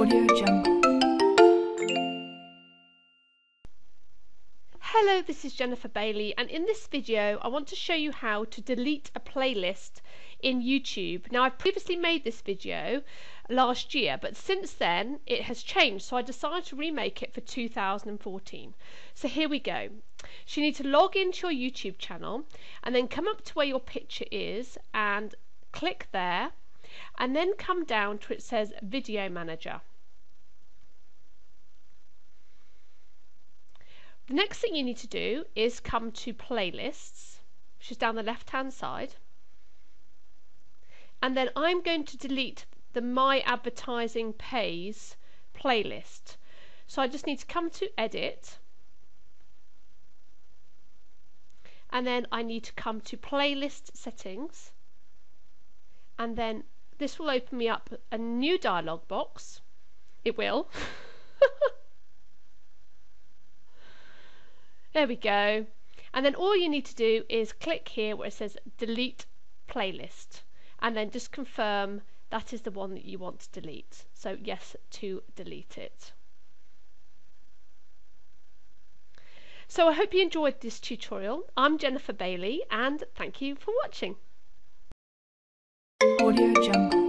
Audio Jungle. Hello, this is Jennifer Bailey, and in this video I want to show you how to delete a playlist in YouTube. Now, I've previously made this video last year, but since then it has changed, so I decided to remake it for 2014. So here we go. So you need to log into your YouTube channel and then come up to where your picture is and click there, and then come down to it says Video Manager. The next thing you need to do is come to Playlists, which is down the left hand side, and then I'm going to delete the My Advertising Pays playlist. So I just need to come to Edit, and then I need to come to Playlist Settings, and then this will open me up a new dialog box. It will. There we go. And then all you need to do is click here where it says delete playlist, and then just confirm that is the one that you want to delete. So yes to delete it. So I hope you enjoyed this tutorial. I'm Jennifer Bailey, and thank you for watching. Audio Jungle.